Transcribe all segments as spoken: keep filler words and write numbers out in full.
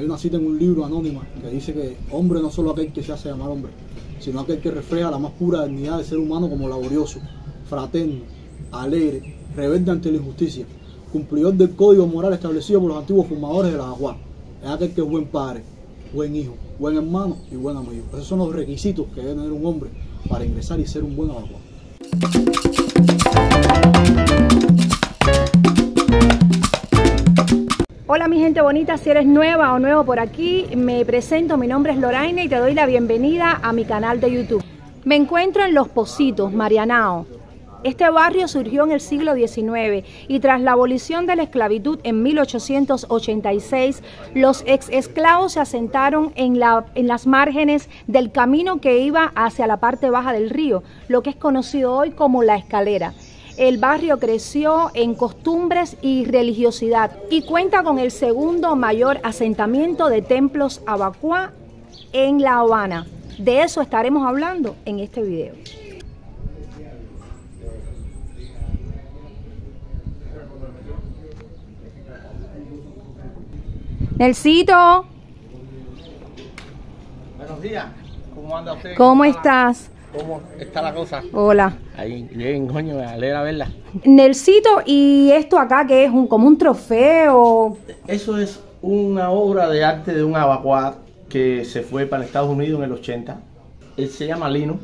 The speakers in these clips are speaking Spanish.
Hay una cita en un libro anónima que dice que hombre no es solo aquel que se hace llamar hombre, sino aquel que refleja la más pura dignidad del ser humano como laborioso, fraterno, alegre, rebelde ante la injusticia, cumplidor del código moral establecido por los antiguos fundadores de la Habana. Es aquel que es buen padre, buen hijo, buen hermano y buen amigo. Esos son los requisitos que debe tener un hombre para ingresar y ser un buen abogado. Hola mi gente bonita, si eres nueva o nuevo por aquí, me presento, mi nombre es Loraine y te doy la bienvenida a mi canal de YouTube. Me encuentro en Los Pocitos, Marianao. Este barrio surgió en el siglo diecinueve y tras la abolición de la esclavitud en mil ochocientos ochenta y seis, los exesclavos se asentaron en, la, en las márgenes del camino que iba hacia la parte baja del río, lo que es conocido hoy como La Escalera. El barrio creció en costumbres y religiosidad y cuenta con el segundo mayor asentamiento de templos Abakúa en La Habana. De eso estaremos hablando en este video. Nelsito. Buenos días. ¿Cómo anda usted? ¿Cómo estás? ¿Cómo está la cosa? Hola. Ahí, bien, coño, me alegra verla. Nelsito, ¿y esto acá qué es? Un, ¿como un trofeo? Eso es una obra de arte de un abakúa que se fue para Estados Unidos en el ochenta. Él se llama Lino.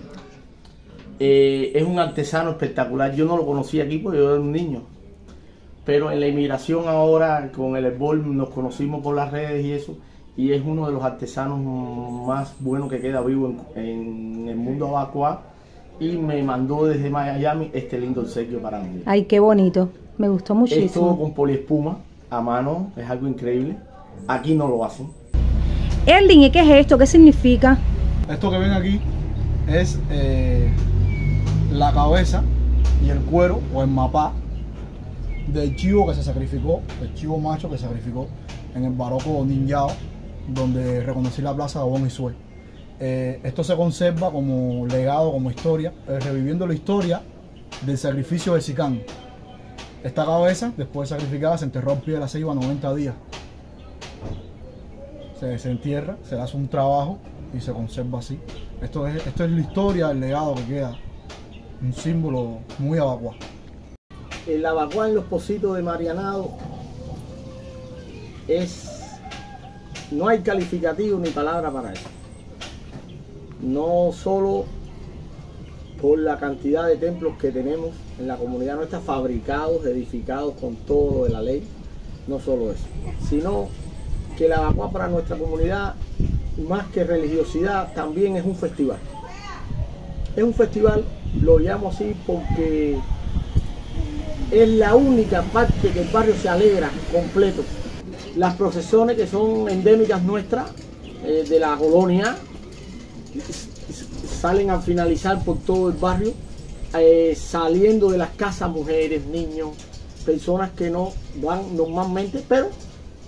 Eh, es un artesano espectacular. Yo no lo conocí aquí porque yo era un niño. Pero en la inmigración ahora, con el hervor, nos conocimos por las redes y eso, y es uno de los artesanos más buenos que queda vivo en, en el mundo abakúa, y me mandó desde Miami este lindo obsequio para mí. Ay, qué bonito, me gustó muchísimo. Es todo con poliespuma, a mano, es algo increíble, aquí no lo hacen. Gerlin, ¿y qué es esto? ¿Qué significa? Esto que ven aquí es eh, la cabeza y el cuero, o el mapá, del chivo que se sacrificó, el chivo macho que se sacrificó en el barroco ninjao, donde reconocí la plaza de Abón y Sue. Eh, esto se conserva como legado, como historia, eh, reviviendo la historia del sacrificio de Sicán. Esta cabeza, después de sacrificada, se enterró al pie de la ceiba noventa días. Se, se entierra, se le hace un trabajo y se conserva así. Esto es, esto es la historia, el legado que queda, un símbolo muy abakúa. El abakúa en Los Pocitos de Marianao es, no hay calificativo ni palabra para eso. No solo por la cantidad de templos que tenemos en la comunidad nuestra, fabricados, edificados con todo lo de la ley, no solo eso, sino que el abakúa para nuestra comunidad, más que religiosidad, también es un festival. Es un festival, lo llamo así porque es la única parte que el barrio se alegra completo. Las procesiones que son endémicas nuestras, eh, de la colonia, salen a finalizar por todo el barrio, eh, saliendo de las casas mujeres, niños, personas que no van normalmente, pero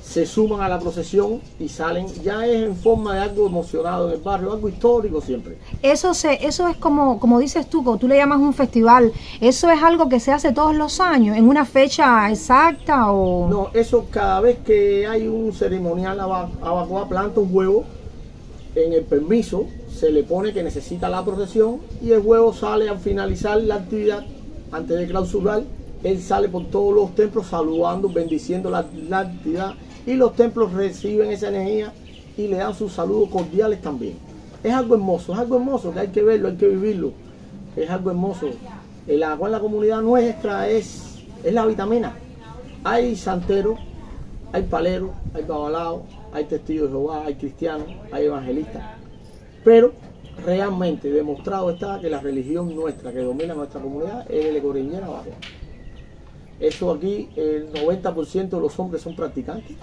se suman a la procesión y salen, ya es en forma de algo emocionado en el barrio, algo histórico siempre. Eso se, eso es como, como dices tú, como tú le llamas un festival, ¿eso es algo que se hace todos los años, en una fecha exacta o...? No, eso cada vez que hay un ceremonial abakúa, planta un huevo, en el permiso se le pone que necesita la procesión y el huevo sale al finalizar la actividad, antes de clausurar, él sale por todos los templos saludando, bendiciendo la, la actividad, y los templos reciben esa energía y le dan sus saludos cordiales también. Es algo hermoso, es algo hermoso que hay que verlo, hay que vivirlo. Es algo hermoso. El agua en la comunidad nuestra es, es la vitamina. Hay santeros, hay paleros, hay babalaos, hay testigos de Jehová, hay cristianos, hay evangelistas. Pero realmente demostrado está que la religión nuestra, que domina nuestra comunidad, es el ecoriñera abajo. Eso aquí, el noventa por ciento de los hombres son practicantes,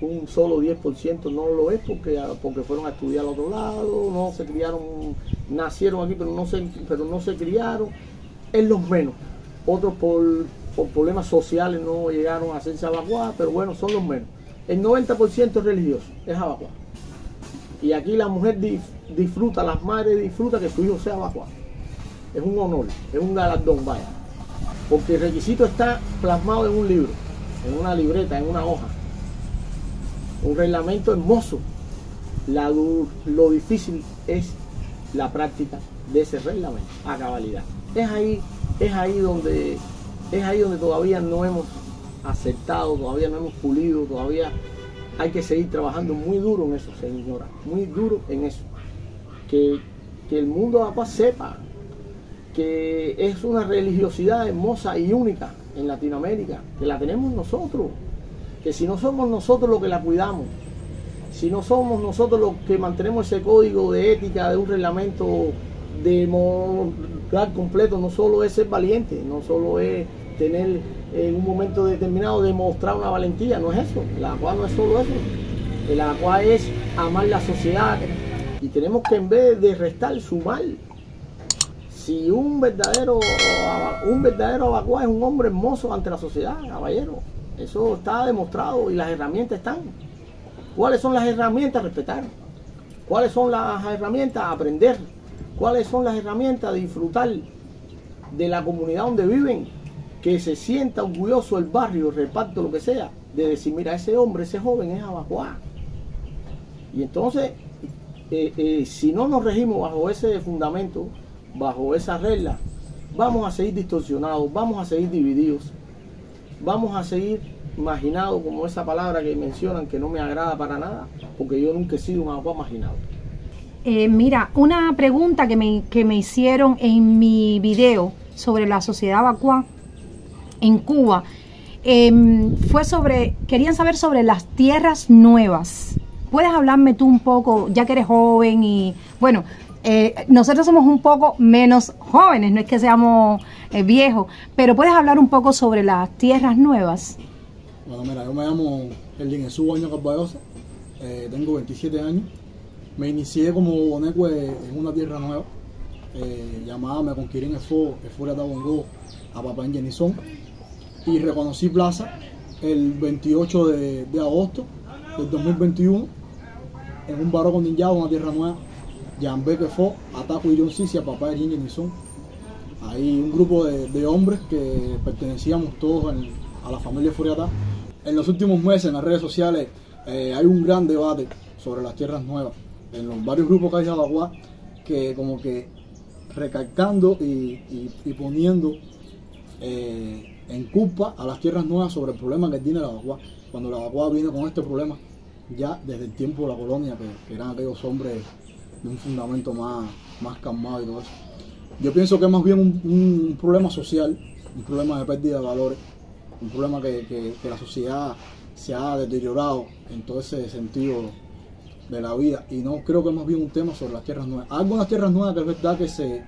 un solo diez por ciento no lo es porque, porque fueron a estudiar al otro lado, no se criaron, nacieron aquí pero no se, pero no se criaron, es los menos. Otros por, por problemas sociales no llegaron a hacerse abakúa, pero bueno, son los menos. El noventa por ciento es religioso, es abakúa. Y aquí la mujer disfruta, las madres disfrutan que su hijo sea abakúa. Es un honor, es un galardón, vaya. Porque el requisito está plasmado en un libro, en una libreta, en una hoja. un reglamento hermoso. La, lo difícil es la práctica de ese reglamento a cabalidad. Es ahí, es ahí donde, es ahí donde todavía no hemos aceptado, todavía no hemos pulido, todavía hay que seguir trabajando muy duro en eso, señora, muy duro en eso. Que, que el mundo de Abakúa sepa que es una religiosidad hermosa y única en Latinoamérica, que la tenemos nosotros, que si no somos nosotros los que la cuidamos, si no somos nosotros los que mantenemos ese código de ética, de un reglamento de moral completo, no solo es ser valiente, no solo es tener en un momento determinado demostrar una valentía, no es eso, el Abakúa no es solo eso, el Abakúa es amar la sociedad y tenemos que en vez de restar, sumar. Si un verdadero, un verdadero Abakúa es un hombre hermoso ante la sociedad, caballero, eso está demostrado y las herramientas están. ¿Cuáles son las herramientas? Respetar. ¿Cuáles son las herramientas? Aprender. ¿Cuáles son las herramientas? Disfrutar de la comunidad donde viven, que se sienta orgulloso el barrio, el reparto, lo que sea, de decir, mira, ese hombre, ese joven es Abakúa. Y entonces, eh, eh, si no nos regimos bajo ese fundamento, bajo esa regla, vamos a seguir distorsionados, vamos a seguir divididos, vamos a seguir marginados, como esa palabra que mencionan que no me agrada para nada, porque yo nunca he sido un Abakúa marginado. Eh, mira, una pregunta que me, que me hicieron en mi video sobre la sociedad Abakúa en Cuba, eh, fue sobre, querían saber sobre las tierras nuevas. ¿Puedes hablarme tú un poco, ya que eres joven y, bueno, Eh, nosotros somos un poco menos jóvenes, no es que seamos eh, viejos, pero ¿puedes hablar un poco sobre las tierras nuevas? Bueno, mira, yo me llamo Gerlin Bodaño Carballosa, eh, tengo veintisiete años, me inicié como bonecue en una tierra nueva, eh, llamada Me Conquirí en el Fuego, que fue la Tabongó, a Papá en Genizón, y reconocí plaza el veintiocho de, de agosto del dos mil veintiuno, en un barroco ninjado, una tierra nueva, Yambé que fue Ataco y John Cicia, Papá de Jinge Nizón. Hay un grupo de, de hombres que pertenecíamos todos en, a la familia Furiatá. En los últimos meses en las redes sociales eh, hay un gran debate sobre las tierras nuevas. En los varios grupos que hay de Abakúa, que como que recalcando y, y, y poniendo eh, en culpa a las tierras nuevas sobre el problema que tiene la Abakúa. Cuando la Abakúa viene con este problema ya desde el tiempo de la colonia, que, que eran aquellos hombres de un fundamento más, más calmado y todo eso. Yo pienso que es más bien un, un problema social, un problema de pérdida de valores, un problema que, que, que la sociedad se ha deteriorado en todo ese sentido de la vida, y no creo que es más bien un tema sobre las tierras nuevas. Hay algunas tierras nuevas que es verdad que se,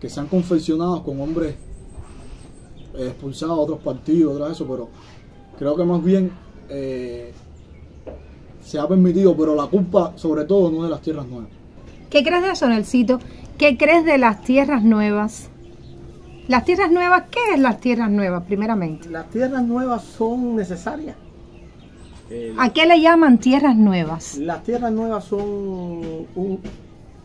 que se han confeccionado con hombres expulsados de otros partidos, otras eso, pero creo que más bien eh, se ha permitido, pero la culpa sobre todo no es de las tierras nuevas. ¿Qué crees de eso, Nelsito? ¿Qué crees de las tierras nuevas? ¿Las tierras nuevas? ¿Qué es las tierras nuevas, primeramente? Las tierras nuevas son necesarias. Eh, ¿A qué le llaman tierras nuevas? Las tierras nuevas son un,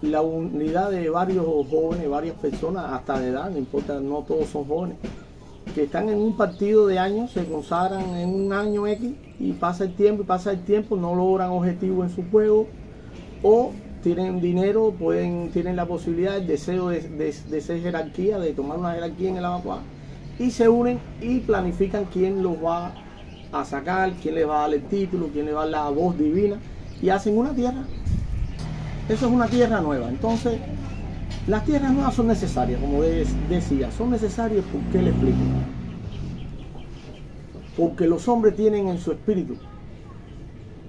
la unidad de varios jóvenes, varias personas, hasta de edad, no importa, no todos son jóvenes, que están en un partido de años, se consagran en un año X y pasa el tiempo, y pasa el tiempo, no logran objetivos en su juego, o tienen dinero, pueden, tienen la posibilidad, el deseo de, de, de ser jerarquía, de tomar una jerarquía en el Abakúa, y se unen y planifican quién los va a sacar, quién les va a dar el título, quién les va a dar la voz divina, y hacen una tierra. Eso es una tierra nueva. Entonces, las tierras nuevas son necesarias, como de, decía, son necesarias porque, le explico, porque los hombres tienen en su espíritu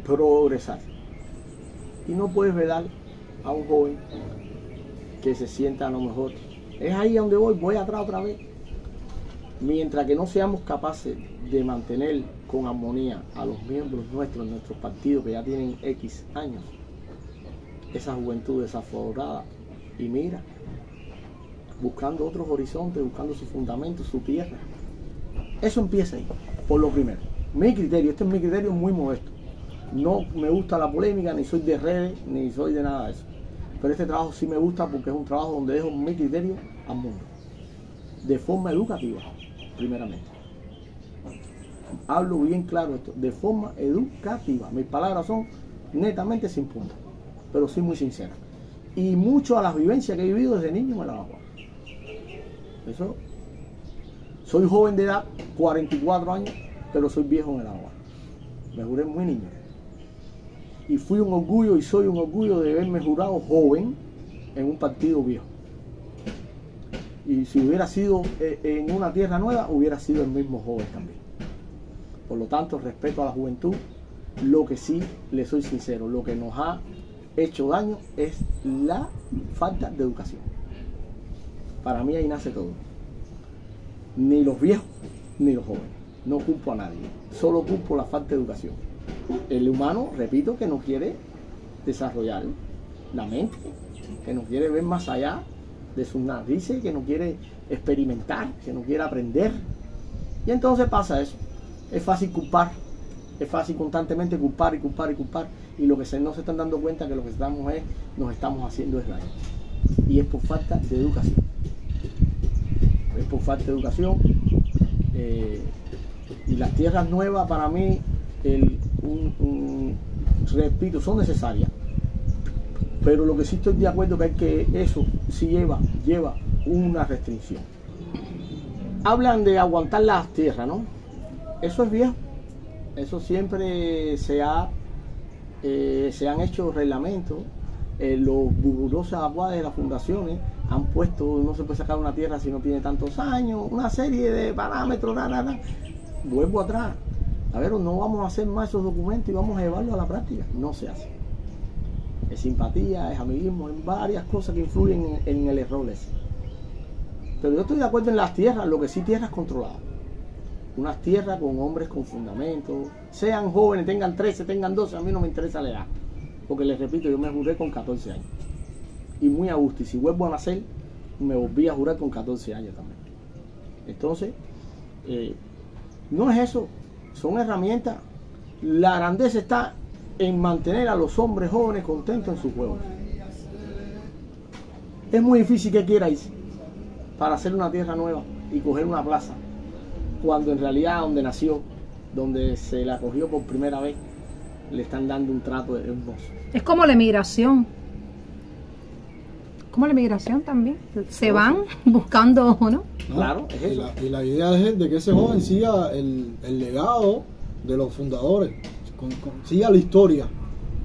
progresar, y no puedes vedar a un joven que se sienta a lo mejor. Es ahí donde voy, voy atrás otra vez. Mientras que no seamos capaces de mantener con armonía a los miembros nuestros, nuestros partidos que ya tienen X años, esa juventud desaflorada, y mira, buscando otros horizontes, buscando su fundamento, su tierra. Eso empieza ahí, por lo primero. Mi criterio, este es mi criterio muy modesto. No me gusta la polémica, ni soy de redes, ni soy de nada de eso. Pero este trabajo sí me gusta porque es un trabajo donde dejo mi criterio al mundo. De forma educativa, primeramente. hablo bien claro esto, de forma educativa. Mis palabras son netamente sin punta, pero sí muy sinceras. Y mucho a las vivencias que he vivido desde niño me la bajo. Eso. Soy joven de edad, cuarenta y cuatro años, pero soy viejo en el agua. Me juré muy niño. Y fui un orgullo y soy un orgullo de haberme jurado joven en un partido viejo. Y si hubiera sido en una tierra nueva, hubiera sido el mismo joven también. Por lo tanto, respeto a la juventud. Lo que sí, le soy sincero, lo que nos ha hecho daño es la falta de educación. Para mí ahí nace todo. Ni los viejos, ni los jóvenes. No culpo a nadie. Solo culpo la falta de educación. El humano, repito, que no quiere desarrollar la mente, que no quiere ver más allá de sus narices, que no quiere experimentar, que no quiere aprender. Y entonces pasa eso. Es fácil culpar. Es fácil constantemente culpar y culpar y culpar. Y lo que se, no se están dando cuenta que lo que estamos es, nos estamos haciendo es daño. Y es por falta de educación. Es por falta de educación. Eh, y las tierras nuevas para mí, el, un, un, repito, son necesarias. Pero lo que sí estoy de acuerdo que es que eso sí lleva, lleva una restricción. Hablan de aguantar las tierras, ¿no? Eso es viejo. Eso siempre se ha, eh, se han hecho reglamentos. Eh, los burburosos aguas de las fundaciones han puesto, no se puede sacar una tierra si no tiene tantos años, una serie de parámetros, nada, nada. Vuelvo atrás. A ver, no vamos a hacer más esos documentos y vamos a llevarlos a la práctica. No se hace. Es simpatía, es amiguismo, es varias cosas que influyen en, en el error ese. Pero yo estoy de acuerdo en las tierras, lo que sí tierras controladas. Unas tierras con hombres con fundamento, sean jóvenes, tengan trece, tengan doce, a mí no me interesa la edad. Porque les repito, yo me juré con catorce años. Y muy a gusto. Y si vuelvo a nacer, me volví a jurar con catorce años también. Entonces, eh, no es eso. Son herramientas. La grandeza está en mantener a los hombres jóvenes contentos en su pueblo. Es muy difícil que quierais para hacer una tierra nueva y coger una plaza. Cuando en realidad donde nació, donde se la cogió por primera vez, le están dando un trato hermoso. Es como la emigración. Como la emigración también. Se van buscando, ¿no? Claro, es eso. Y la, y la idea es de que ese joven siga el, el legado de los fundadores, con, con, siga la historia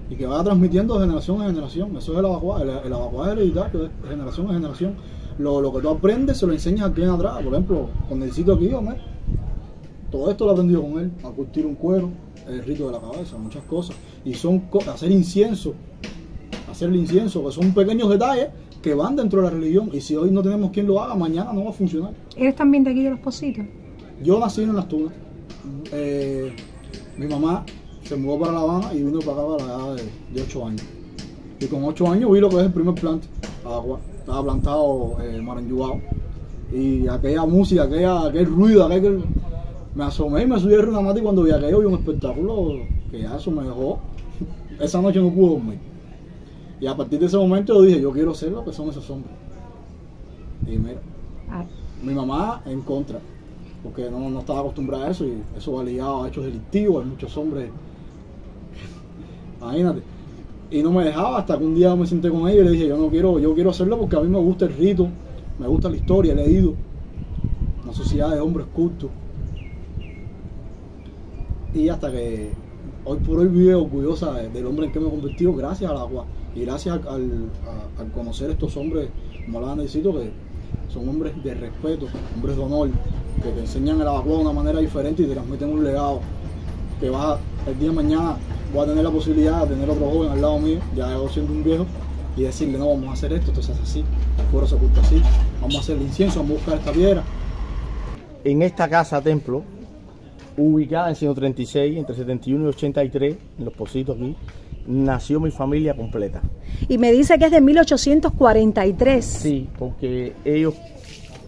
y que vaya transmitiendo de generación en generación. Eso es el Abakúa. El, el Abakúa es hereditario, de generación en generación. Lo, lo que tú aprendes se lo enseñas a quien atrás. Por ejemplo, con Nelsito aquí, hombre. Todo esto lo aprendió con él, a curtir un cuero, el rito de la cabeza, muchas cosas. Y son co hacer incienso, hacer el incienso, que son pequeños detalles que van dentro de la religión. Y si hoy no tenemos quien lo haga, mañana no va a funcionar. ¿Eres también de aquí de Los Pocitos? Yo nací en Las Tunas. Eh, mi mamá se mudó para La Habana y vino para acá para la edad de, de ocho años. Y con ocho años vi lo que es el primer plante, agua. Estaba plantado eh, maranjuado. Y aquella música, aquella, aquel ruido, aquel... Me asomé y me subí a una mata y cuando vi aquello vi un espectáculo que ya eso me dejó. Esa noche no pude dormir. Y a partir de ese momento yo dije, yo quiero ser lo que son esos hombres. Y mira, ah. mi mamá en contra, porque no, no estaba acostumbrada a eso y eso va ligado a hechos delictivos, hay muchos hombres. Imagínate. Y no me dejaba hasta que un día me senté con ella y le dije, yo no quiero, yo quiero hacerlo porque a mí me gusta el rito, me gusta la historia, he leído. Una sociedad de hombres cultos. Y hasta que hoy por hoy vive orgullosa del hombre en que me he convertido gracias al agua y gracias al, a, al conocer estos hombres como la Nelsito, que son hombres de respeto, hombres de honor, que te enseñan el agua de una manera diferente y te transmiten un legado que va el día de mañana. Voy a tener la posibilidad de tener otro joven al lado mío, ya yo siendo un viejo, y decirle, no, vamos a hacer esto, esto se hace así, el cuero se oculta así, vamos a hacer el incienso, vamos a buscar esta piedra. En esta casa templo, ubicada en ciento treinta y seis, entre setenta y uno y ochenta y tres, en Los Pocitos aquí, nació mi familia completa. Y me dice que es de mil ochocientos cuarenta y tres. Sí, porque ellos,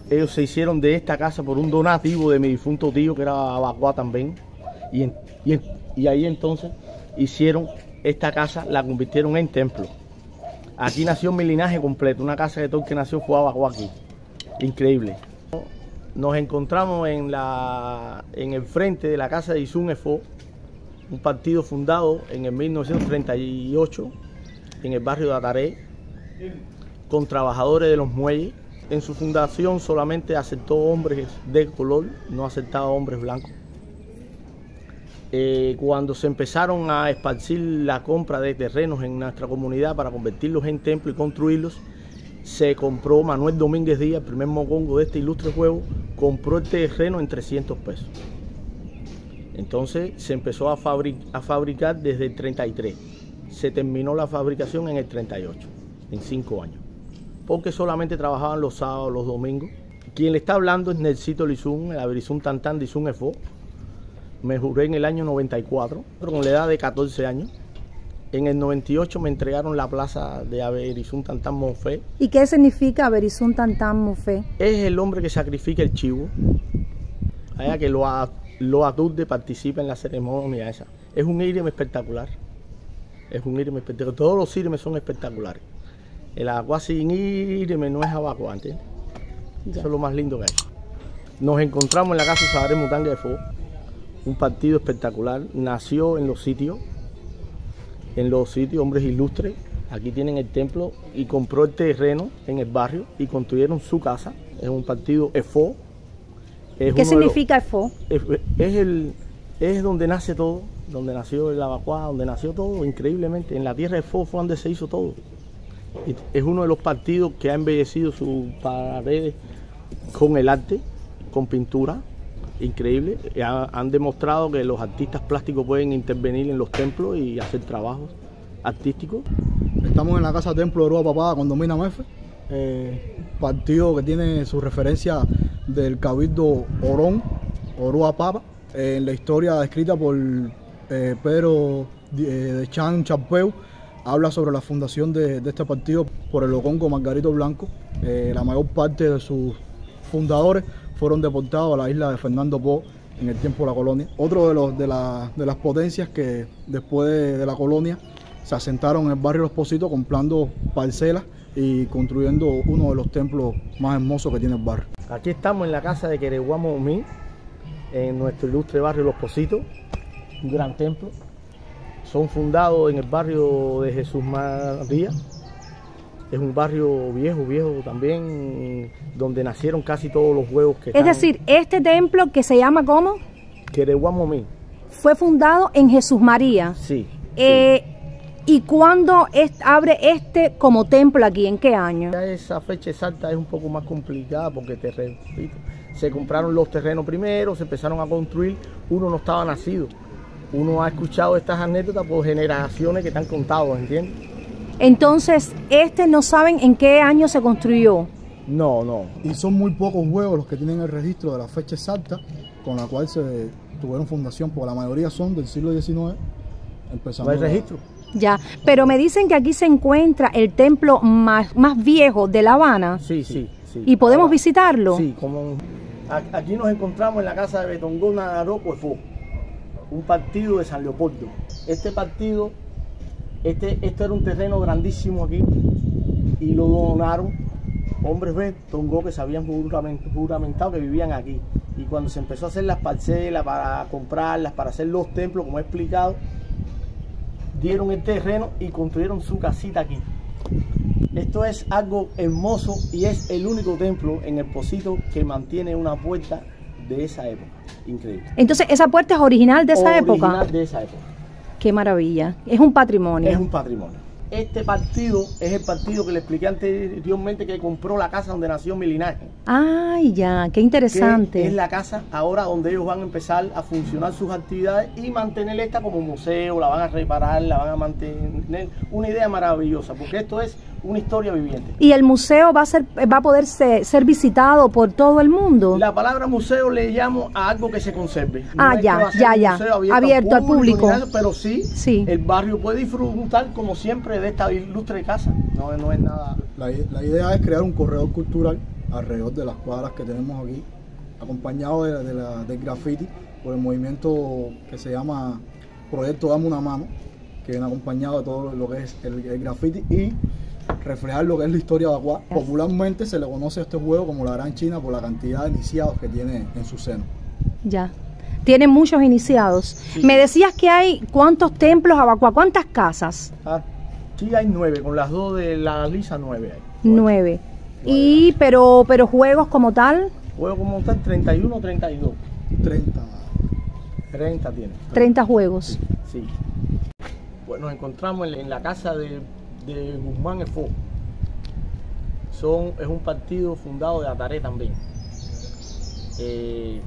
ellos se hicieron de esta casa por un donativo de mi difunto tío, que era Abakúa también. Y, en, y, en, y ahí entonces hicieron esta casa, la convirtieron en templo. Aquí nació mi linaje completo, una casa de todo el que nació fue Abakúa aquí. Increíble. nos encontramos en, la, en el frente de la casa de Lizún Efó, un partido fundado en el mil novecientos treinta y ocho en el barrio de Ataré, con trabajadores de los muelles. En su fundación solamente aceptó hombres de color, no aceptaba hombres blancos. Eh, cuando se empezaron a esparcir la compra de terrenos en nuestra comunidad para convertirlos en templos y construirlos, se compró Manuel Domínguez Díaz, el primer mocongo de este ilustre pueblo, compró el terreno en trescientos pesos. Entonces se empezó a, fabric a fabricar desde el treinta y tres. Se terminó la fabricación en el treinta y ocho, en cinco años, porque solamente trabajaban los sábados, los domingos. Quien le está hablando es Nelsito Lizún, el Aberizún Tantán de Lizún Efó. Me juré en el año noventa y cuatro, con la edad de catorce años. En el noventa y ocho me entregaron la plaza de Aberizún Tantán Monfé. ¿Y qué significa Aberizún Tantán Monfé? Es el hombre que sacrifica el chivo, allá que lo, a, lo aturde, participa en la ceremonia esa. Es un ireme espectacular, es un ireme espectacular. Todos los iremes son espectaculares. El Abakúa sin ireme no es Abakúa, ¿entiendes? Eso es lo más lindo que hay. Nos encontramos en la casa Sabaré Mutanga de Fuego, un partido espectacular. Nació en los sitios. En los sitios, hombres ilustres, aquí tienen el templo y compró el terreno en el barrio y construyeron su casa. Es un partido Efó. Es ¿Qué significa los, Efó? Es, es, el, es donde nace todo, donde nació el Abakúa, donde nació todo, increíblemente. En la tierra de Efó fue donde se hizo todo. Es uno de los partidos que ha embellecido sus paredes con el arte, con pintura. Increíble, han demostrado que los artistas plásticos pueden intervenir en los templos y hacer trabajos artísticos. Estamos en la casa Templo de Rúa Papá, Condomina Mefe, eh, partido que tiene su referencia del cabildo Orón, Orúa Papa, eh, en la historia descrita por eh, Pedro de Chan Champeu. Habla sobre la fundación de, de este partido por el locongo Margarito Blanco. Eh, la mayor parte de sus fundadores fueron deportados a la isla de Fernando Po en el tiempo de la colonia. Otro de, los, de, la, de las potencias que después de, de la colonia se asentaron en el barrio Los Pocitos comprando parcelas y construyendo uno de los templos más hermosos que tiene el barrio. Aquí estamos en la casa de Quereguamo Mí, en nuestro ilustre barrio Los Pocitos, un gran templo. Son fundados en el barrio de Jesús María. Es un barrio viejo, viejo también, donde nacieron casi todos los huevos que están. Es decir, este templo que se llama ¿cómo? Quereguamomí. Fue fundado en Jesús María. Sí. Eh, sí. ¿Y cuándo es, abre este como templo aquí? ¿En qué año? Esa fecha exacta es un poco más complicada porque terreno, ¿sí? Se compraron los terrenos primero, se empezaron a construir, uno no estaba nacido. Uno ha escuchado estas anécdotas por generaciones que te han contado, ¿entiendes? Entonces, este no saben en qué año se construyó. No, no. Y son muy pocos huevos los que tienen el registro de la fecha exacta con la cual se tuvieron fundación, porque la mayoría son del siglo diecinueve. Empezando no hay registro. La... Ya, pero me dicen que aquí se encuentra el templo más, más viejo de La Habana. Sí, sí, sí. ¿Y podemos Ahora, visitarlo? Sí, como... Aquí nos encontramos en la casa de Betongona Aroco Efó, un partido de San Leopoldo. Este partido... Este, este era un terreno grandísimo aquí y lo donaron hombres betongó que se habían juramentado que vivían aquí. Y cuando se empezó a hacer las parcelas para comprarlas, para hacer los templos, como he explicado, dieron el terreno y construyeron su casita aquí. Esto es algo hermoso y es el único templo en el Pocito que mantiene una puerta de esa época. Increíble. Entonces, ¿esa puerta es original de esa época? Original de esa época. ¡Qué maravilla! Es un patrimonio. Es un patrimonio. Este partido es el partido que le expliqué anteriormente que compró la casa donde nació mi linaje. ¡Ay, ya! ¡Qué interesante! Que es la casa ahora donde ellos van a empezar a funcionar sus actividades y mantener esta como museo, la van a reparar, la van a mantener. Una idea maravillosa, porque esto es una historia viviente. ¿Y el museo va a, ser, va a poder ser, ser visitado por todo el mundo? La palabra museo le llamo a algo que se conserve. No ah, ya, ya, ya. Abierto, abierto al público. Al público. Pero sí, sí, el barrio puede disfrutar como siempre de esta ilustre casa. No, no es nada. La, la idea es crear un corredor cultural alrededor de las cuadras que tenemos aquí, acompañado de, de la, del graffiti por el movimiento que se llama Proyecto Dame una Mano, que viene acompañado de todo lo que es el, el graffiti y reflejar lo que es la historia de Abakúa. Popularmente se le conoce a este juego como la Gran China por la cantidad de iniciados que tiene en su seno. Ya, tiene muchos iniciados. Sí. Me decías que hay cuántos templos Abakúa, cuántas casas. Ah, sí, hay nueve, con las dos de la lisa nueve. Hay. Nueve. Y, pero, pero juegos como tal. Juegos como tal, treinta y uno, treinta y dos. treinta. treinta tiene. treinta juegos. Sí. sí. Pues nos encontramos en, en la casa de, de Guzmán Efó. Son, es un partido fundado de Ataré también. Eh,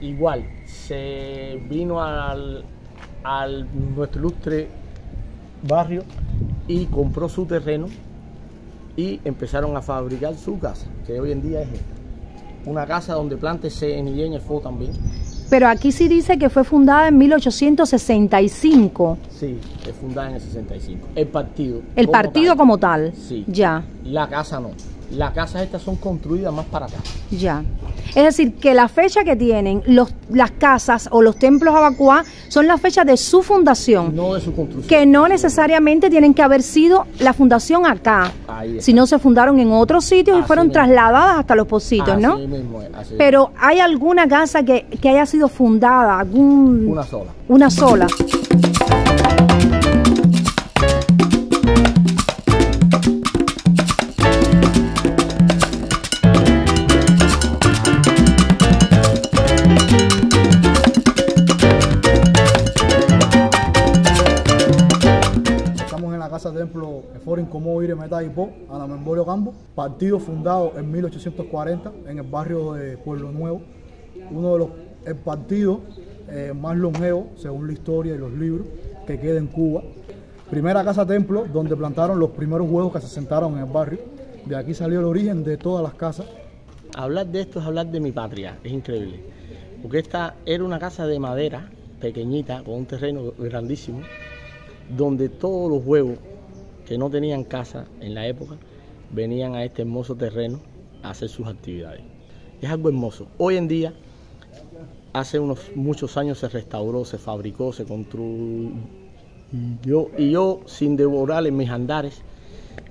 igual, se vino al, al nuestro ilustre barrio y compró su terreno y empezaron a fabricar su casa, que hoy en día es esta. Una casa donde Plante se enilló también. Pero aquí sí dice que fue fundada en mil ochocientos sesenta y cinco. Sí, es fundada en el sesenta y cinco. El partido. El como partido tal. como tal. Sí. Ya. La casa no. Las casas estas son construidas más para acá. Ya. Es decir, que la fecha que tienen los, las casas o los templos Abakúa son las fechas de su fundación. No de su construcción. Que no necesariamente tienen que haber sido la fundación acá, sino se fundaron en otros sitios así y fueron mismo. trasladadas hasta Los Pocitos, así ¿no? Mismo, así Pero mismo. ¿hay alguna casa que, que haya sido fundada? Algún... Una sola. Una sola. Templo Foren como Ireme Taipo, Ana Memborio Campo, partido fundado en mil ochocientos cuarenta en el barrio de Pueblo Nuevo, uno de los partidos eh, más longevos según la historia y los libros que queda en Cuba. Primera casa templo donde plantaron los primeros huevos que se sentaron en el barrio. De aquí salió el origen de todas las casas. Hablar de esto es hablar de mi patria, es increíble, porque esta era una casa de madera pequeñita con un terreno grandísimo, donde todos los huevos que no tenían casa en la época venían a este hermoso terreno a hacer sus actividades. Es algo hermoso. Hoy en día, hace unos muchos años se restauró, se fabricó, se construyó. Y yo, sin devorar en mis andares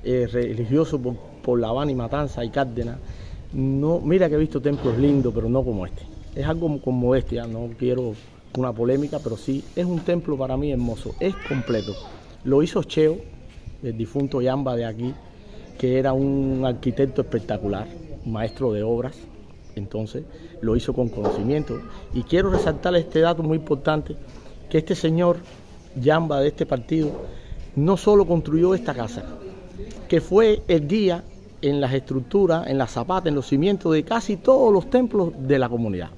eh, religiosos por, por La Habana y Matanza y Cárdenas, no, mira que he visto templos lindos, pero no como este. Es algo con modestia, no quiero una polémica, pero sí, es un templo para mí hermoso, es completo. Lo hizo Cheo, el difunto Yamba de aquí, que era un arquitecto espectacular, maestro de obras, entonces lo hizo con conocimiento. Y quiero resaltar este dato muy importante, que este señor Yamba de este partido, no solo construyó esta casa, que fue el guía en las estructuras, en las zapatas, en los cimientos de casi todos los templos de la comunidad.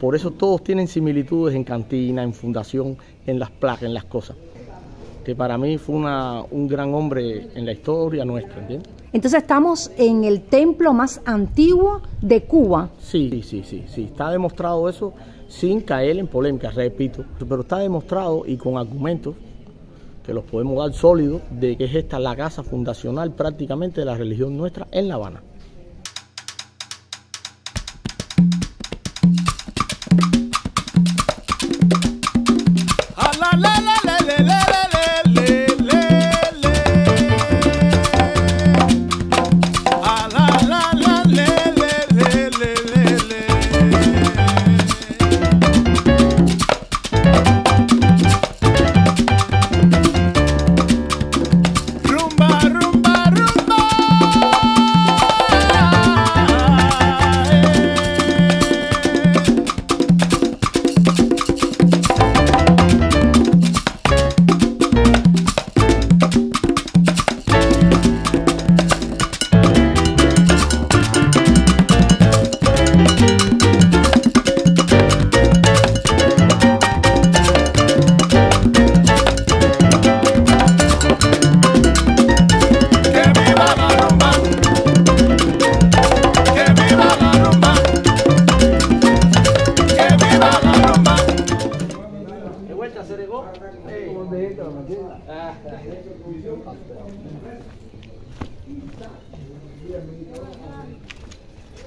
Por eso todos tienen similitudes en cantina, en fundación, en las placas, en las cosas. Que para mí fue una, un gran hombre en la historia nuestra, ¿entiendes? Entonces estamos en el templo más antiguo de Cuba. Sí, sí, sí, sí. Está demostrado eso sin caer en polémica, repito. Pero está demostrado y con argumentos que los podemos dar sólidos de que es esta la casa fundacional prácticamente de la religión nuestra en La Habana.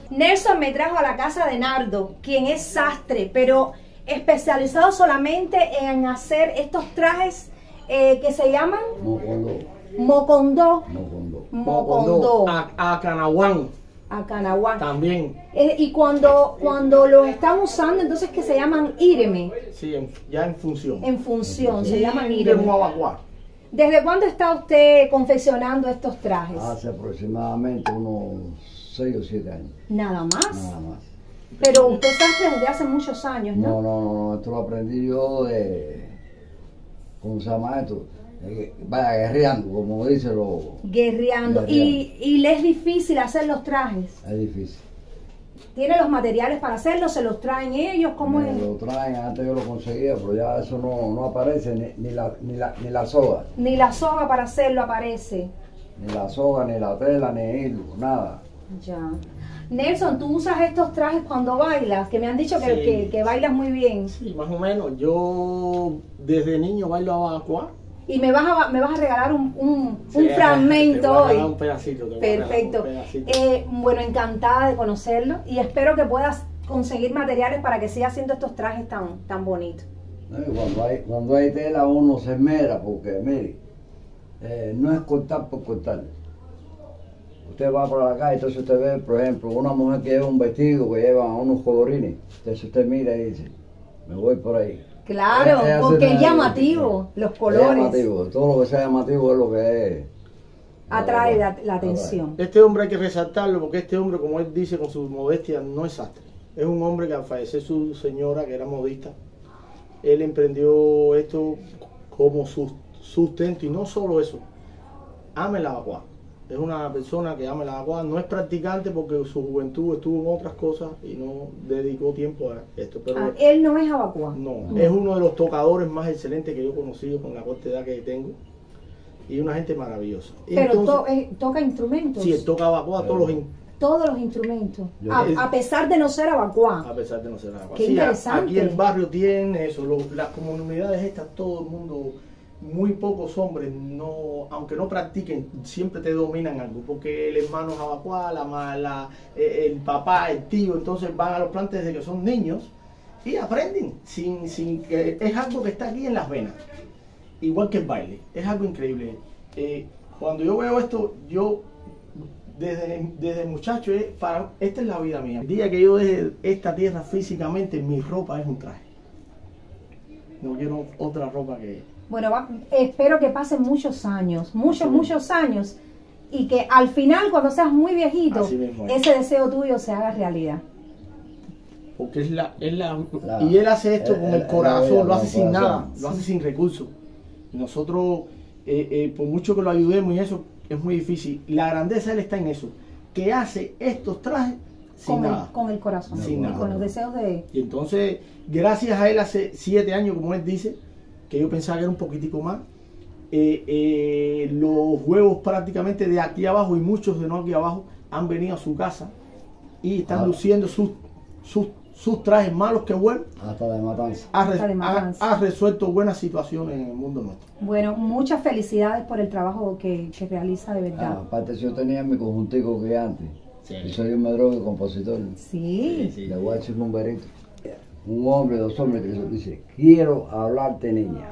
Nelson me trajo a la casa de Nardo, quien es sastre, pero especializado solamente en hacer estos trajes eh, que se llaman mocondó. Mocondó. Mocondó. Mocondó. Acanahuán. Acanahuán. También. Eh, y cuando, cuando los están usando, entonces que se llaman Ireme. Sí, en, ya en función. En función, sí, se llaman Ireme. De Abakúa. ¿Desde cuándo está usted confeccionando estos trajes? Hace aproximadamente unos seis o siete años. ¿Nada más? Nada más. Pero usted está desde hace muchos años, ¿no? No, no, no, esto lo aprendí yo de... ¿Cómo se llama esto? Vaya, guerreando, como dicen los... Guerreando. ¿Y, y le es difícil hacer los trajes? Es difícil. ¿Tiene los materiales para hacerlo? ¿Se los traen ellos? ¿Cómo es? Me lo traen, antes yo lo conseguía, pero ya eso no, no aparece, ni, ni, la, ni, la, ni la soga. Ni la soga para hacerlo aparece. Ni la soga, ni la tela, ni hilo, nada. Ya. Nelson, ¿tú usas estos trajes cuando bailas? Que me han dicho que, sí, que, que bailas muy bien. Sí, más o menos. Yo desde niño bailo Abakúa. Y me vas a, me vas a regalar un, un, sí, un fragmento te voy a regalar hoy. Un pedacito. Te Perfecto. Voy a regalar un pedacito. Eh, bueno, encantada de conocerlo y espero que puedas conseguir materiales para que sigas haciendo estos trajes tan, tan bonitos. No, cuando, hay, cuando hay tela uno se esmera porque, mire, eh, no es cortar por cortar. Usted va por la calle, entonces usted ve, por ejemplo, una mujer que lleva un vestido, que lleva unos colorines. Entonces usted mira y dice, me voy por ahí. Claro, es, es porque es llamativo, el, los colores. Es llamativo, todo lo que sea llamativo es lo que es. Atrae la, la atención. Atrae. Este hombre hay que resaltarlo porque este hombre, como él dice con su modestia, no es sastre. Es un hombre que al fallecer su señora, que era modista, él emprendió esto como su sustento y no solo eso, ama el Abakúa. Es una persona que ama el Abakúa, no es practicante porque su juventud estuvo en otras cosas y no dedicó tiempo a esto. Pero ah, él no es Abakúa. No, no, es uno de los tocadores más excelentes que yo he conocido con la corta edad que tengo y una gente maravillosa. Pero entonces, to, eh, toca instrumentos. Sí, él toca Abakúa, todos los instrumentos. Todos los instrumentos, a, es, a pesar de no ser Abakúa. A pesar de no ser Abakúa. Qué sí, interesante. Aquí el barrio tiene eso, lo, las comunidades estas, todo el mundo... Muy pocos hombres, no, aunque no practiquen, siempre te dominan algo, porque el hermano es Abakúa, la, la, el papá, el tío, entonces van a los plantes desde que son niños y aprenden. Sin, sin, es algo que está aquí en las venas, igual que el baile, es algo increíble. Eh, cuando yo veo esto, yo desde, desde muchacho, eh, para, esta es la vida mía. El día que yo deje esta tierra físicamente, mi ropa es un traje. No quiero otra ropa que... Bueno, va, espero que pasen muchos años, muchos, muchos años, y que al final, cuando seas muy viejito, ese deseo tuyo se haga realidad. Porque es la, es la, la y él hace esto el, con el, el corazón, vida, lo hace sin corazón. Nada, lo hace sin recursos. Nosotros, eh, eh, por mucho que lo ayudemos y eso, es muy difícil. La grandeza él está en eso, que hace estos trajes sin con nada. El, con el corazón, sin nada. Con los deseos de él. Y entonces, gracias a él hace siete años, como él dice, que yo pensaba que era un poquitico más, eh, eh, los huevos prácticamente de aquí abajo y muchos de no aquí abajo han venido a su casa y están ah, luciendo sus, sus, sus trajes malos que buenos, hasta de matanza. Ha, hasta de matanza. Ha, ha resuelto buenas situaciones en el mundo nuestro. Bueno, muchas felicidades por el trabajo que, que realiza de verdad. Ah, aparte yo tenía mi conjuntico que antes, sí. Yo soy un madrogue compositor, sí, sí, sí. Le voy a echar un bomberito. Un hombre, dos hombres, que dice, quiero hablarte niña,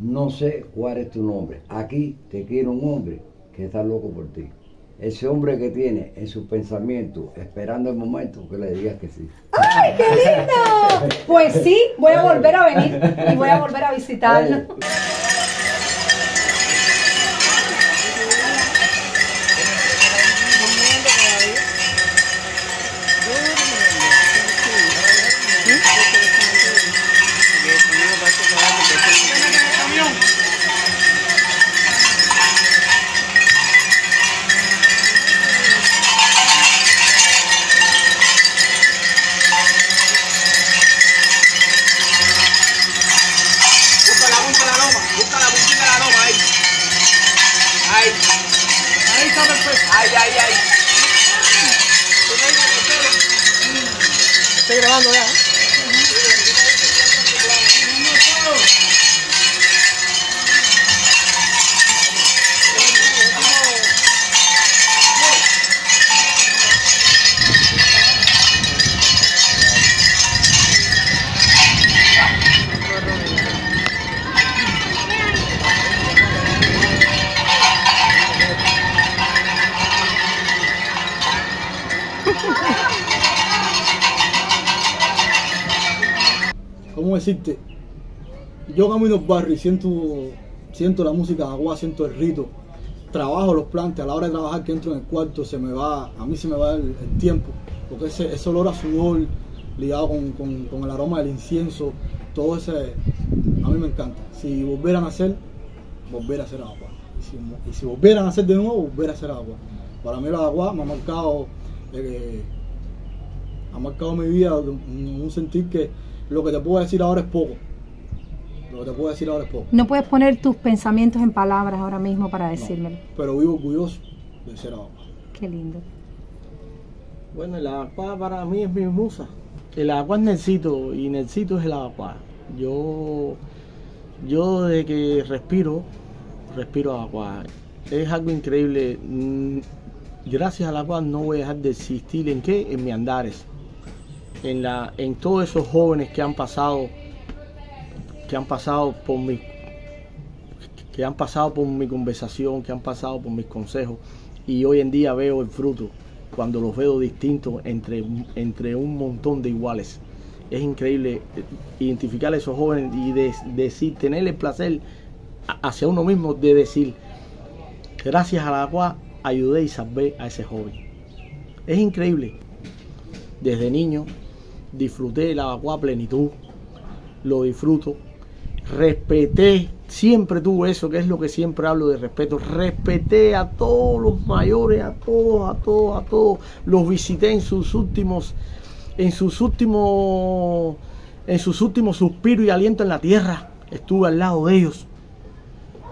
no sé cuál es tu nombre, aquí te quiero un hombre que está loco por ti. Ese hombre que tiene en su pensamiento, esperando el momento que le digas que sí. ¡Ay, qué lindo! Pues sí, voy a volver a venir y voy a volver a visitarlo. ¿cómo decirte? Yo camino los barrios y siento, siento la música de Aguá, siento el rito, trabajo los plantes, a la hora de trabajar que entro en el cuarto se me va, a mí se me va el, el tiempo, porque ese, ese olor a sudor ligado con, con, con el aroma del incienso, todo ese, a mí me encanta. Si volvieran a hacer, volver a hacer Aguá. Y si, y si volvieran a hacer de nuevo, volver a hacer Aguá. Para mí la Aguá me ha marcado, eh, ha marcado mi vida en un sentir que lo que te puedo decir ahora es poco. Lo que te puedo decir ahora es poco. No puedes poner tus pensamientos en palabras ahora mismo para decírmelo. No, pero vivo orgulloso de ser Abakúa. Qué lindo. Bueno, el Abakúa para mí es mi musa. El Abakúa es Nelsito y Nelsito es el Abakúa. Yo, yo desde que respiro, respiro Abakúa. Es algo increíble. Gracias al Abakúa no voy a dejar de existir. ¿En qué? En mi andares. En, la, en todos esos jóvenes que han pasado que han pasado por mi que han pasado por mi conversación, que han pasado por mis consejos, y hoy en día veo el fruto cuando los veo distintos entre, entre un montón de iguales. Es increíble identificar a esos jóvenes y de, decir, tener el placer hacia uno mismo de decir gracias a la cual ayudé y salvé a ese joven. Es increíble. Desde niño disfruté de la Abakúa a plenitud, lo disfruto, respeté, siempre tuve eso, que es lo que siempre hablo de respeto, respeté a todos los mayores, a todos, a todos, a todos, los visité en sus últimos, en sus últimos, en sus últimos suspiros y aliento en la tierra, estuve al lado de ellos,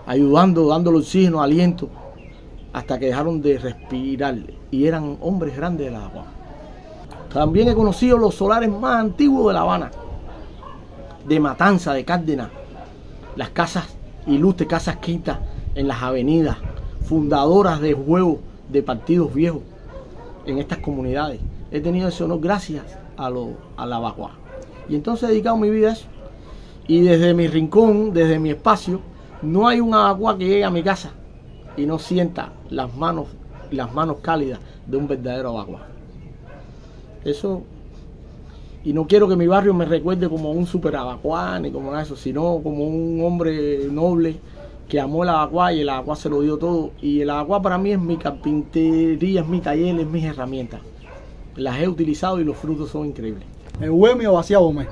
ayudando, dándole oxígeno, aliento, hasta que dejaron de respirar y eran hombres grandes de la Abakúa. También he conocido los solares más antiguos de La Habana, de Matanza, de Cárdenas, las casas ilustres, casas quintas en las avenidas, fundadoras de juegos de partidos viejos en estas comunidades. He tenido ese honor gracias a, lo, a la Abakúa. Y entonces he dedicado mi vida a eso. Y desde mi rincón, desde mi espacio, no hay un Abakúa que llegue a mi casa y no sienta las manos, las manos cálidas de un verdadero Abakúa. Eso, y no quiero que mi barrio me recuerde como un super Abakúa ni como eso, sino como un hombre noble que amó el Abakúa y el Abakúa se lo dio todo. Y el Abakúa para mí es mi carpintería, es mi taller, es mis herramientas. Las he utilizado y los frutos son increíbles. El huemio vacía, hombre.